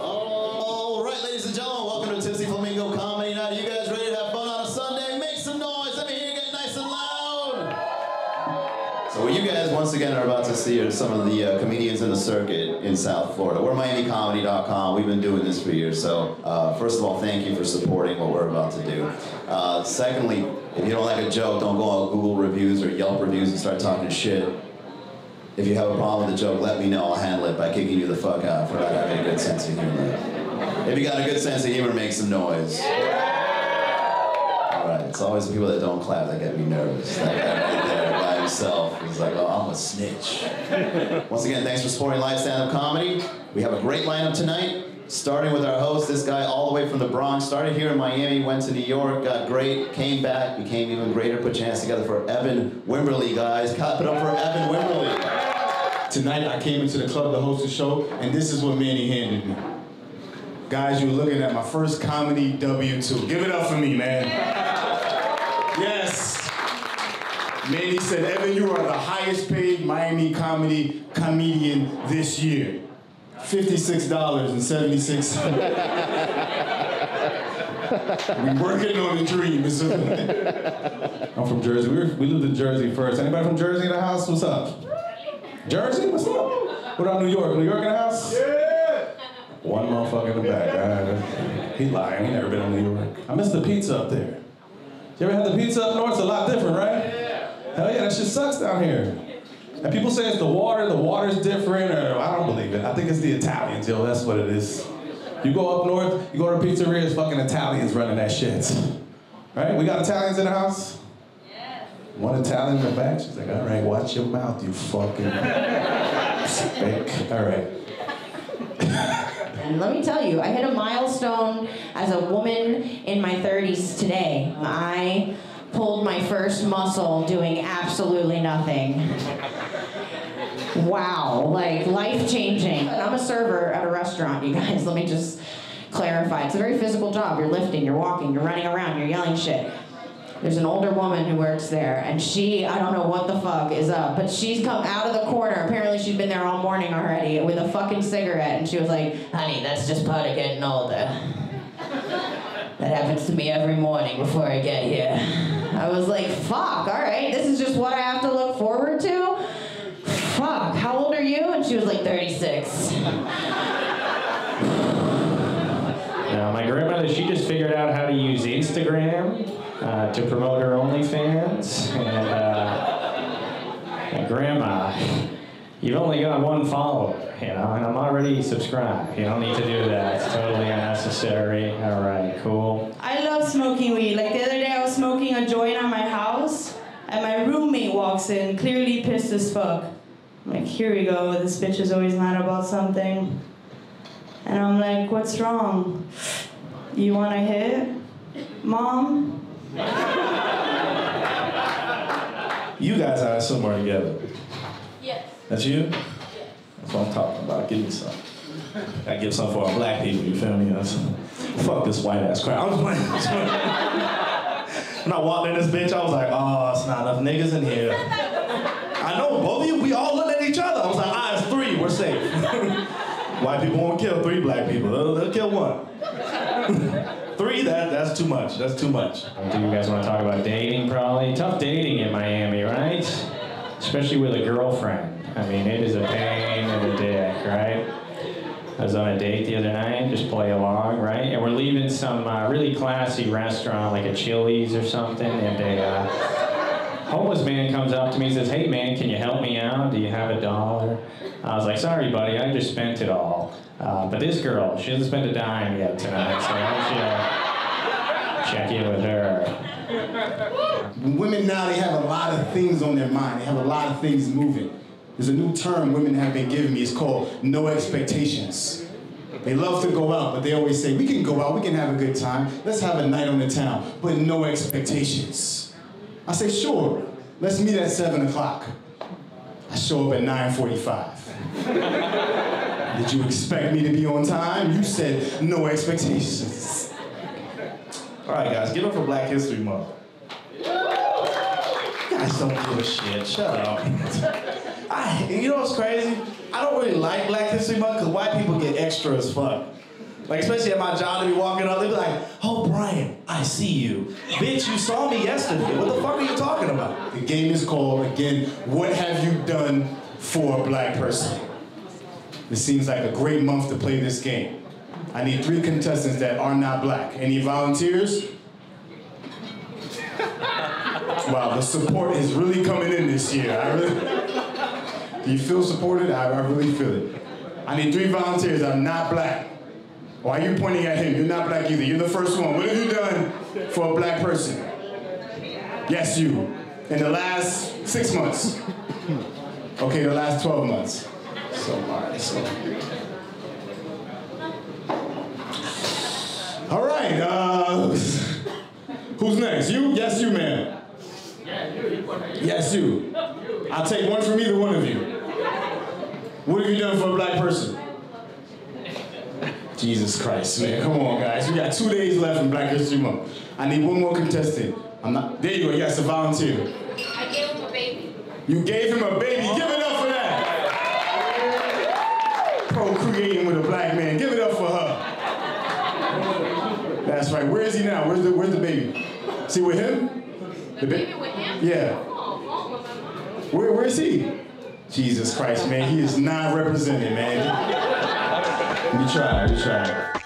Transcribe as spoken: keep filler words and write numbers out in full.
All right, ladies and gentlemen, welcome to Tipsy Flamingo Comedy Night. Are you guys ready to have fun on a Sunday? Make some noise. Let me hear you get nice and loud. So what you guys once again are about to see are some of the uh, comedians in the circuit in South Florida. We're Miami Comedy dot com. We've been doing this for years. So uh, first of all, thank you for supporting what we're about to do. Uh, secondly, if you don't like a joke, don't go on Google reviews or Yelp reviews and start talking shit. If you have a problem with the joke, let me know. I'll handle it by kicking you the fuck out for not having a good sense of humor. If you got a good sense of humor, make some noise. Yeah. All right, it's always the people that don't clap that get me nervous. That guy right there by himself, he's like, oh, I'm a snitch. Once again, thanks for supporting live stand-up comedy. We have a great lineup tonight, starting with our host, this guy all the way from the Bronx. Started here in Miami, went to New York, got great, came back, became even greater, put your hands together for Evan Wimberly, guys. Clap it up for Evan Wimberly. Tonight I came into the club to host the show, and this is what Manny handed me. Guys, you're looking at my first comedy W two. Give it up for me, man. Yeah. Yes. Manny said, Evan, you are the highest paid Miami comedy comedian this year. fifty-six dollars and seventy-six cents. We're working on the dream. I'm from Jersey. We, were, we lived in Jersey first. Anybody from Jersey in the house? What's up? Jersey, what's up? What about New York? New York in the house? Yeah! One motherfucker in the back. Right? He lying, he never been in New York. I miss the pizza up there. You ever had the pizza up north? It's a lot different, right? Yeah. Hell yeah, that shit sucks down here. And people say it's the water, the water's different, or I don't believe it. I think it's the Italians, yo, that's what it is. You go up north, you go to a pizzeria, it's fucking Italians running that shit. Right? We got Italians in the house? One Italian in the back, she's like, all right, watch your mouth, you fucking speck. All right. And let me tell you, I hit a milestone as a woman in my thirties today. I pulled my first muscle doing absolutely nothing. Wow, like life-changing. I'm a server at a restaurant, you guys, let me just clarify. It's a very physical job. You're lifting, you're walking, you're running around, you're yelling shit. There's an older woman who works there, and she, I don't know what the fuck is up, but she's come out of the corner. Apparently she'd been there all morning already with a fucking cigarette, and she was like, honey, that's just part of getting older. That happens to me every morning before I get here. I was like, fuck, all right, this is just what I have to look forward to? Fuck, how old are you? And she was like, thirty-six. Now, my grandmother, she just figured out how to use Instagram Uh, to promote her OnlyFans, and, uh, and Grandma, you've only got one follower, you know, and I'm already subscribed. You don't need to do that. It's totally unnecessary. All right, cool. I love smoking weed. Like the other day, I was smoking a joint on my house, and my roommate walks in, clearly pissed as fuck. I'm like, here we go. This bitch is always mad about something. And I'm like, what's wrong? You want a hit, Mom? You guys are somewhere together. Yes. That's you? Yes. That's what I'm talking about. Give me some. I give some for our black people, you feel me? Fuck this white ass crap. I was playing. When I walked in this bitch, I was like, oh, it's not enough niggas in here. I know, both of you, we all looked at each other. I was like, ah, it's three, we're safe. White people won't kill three black people. They'll, they'll kill one. Three, that, that's too much, that's too much. I think you guys want to talk about dating, probably. Tough dating in Miami, right? Especially with a girlfriend. I mean, it is a pain in the dick, right? I was on a date the other night, just play along, right? And we're leaving some uh, really classy restaurant, like a Chili's or something, and a uh, homeless man comes up to me and says, hey man, can you help me out? Do you have a dollar? I was like, sorry buddy, I just spent it all. Uh, but this girl, she hasn't spent a dime yet tonight, so I should check in with her. Women now, they have a lot of things on their mind. They have a lot of things moving. There's a new term women have been giving me. It's called no expectations. They love to go out, but they always say, we can go out, we can have a good time. Let's have a night on the town, but no expectations. I say, sure, let's meet at seven o'clock. I show up at nine forty-five. Did you expect me to be on time? You said no expectations. All right, guys, get up for Black History Month. You guys don't give a shit. Shut up. I, you know what's crazy? I don't really like Black History Month because white people get extra as fuck. Like, especially at my job, they be walking up, they be like, "Oh, Brian, I see you." Bitch, you saw me yesterday. What the fuck are you talking about? The game is called, again, what have you done for a black person? This seems like a great month to play this game. I need three contestants that are not black. Any volunteers? Wow, the support is really coming in this year. I really... Do you feel supported? I, I really feel it. I need three volunteers that are not black. Why are you pointing at him? You're not black either. You're the first one. What have you done for a black person? Yes, you. In the last six months. Okay, the last twelve months. So, all right, so. All right, uh, who's next? You? Yes, you, ma'am. Yes, you. I'll take one from either one of you. What have you done for a black person? Jesus Christ, man, come on, guys. We got two days left in Black History Month. I need one more contestant. I'm not, there you go, yes, a volunteer. I gave him a baby. You gave him a baby, give it up for that. Procreating with a black man, give it up for her. That's right, where is he now? Where's the, where's the baby? Is he with him? The, the ba baby with him? Yeah. Where, where is he? Jesus Christ, man, he is not represented, man. We try, we try.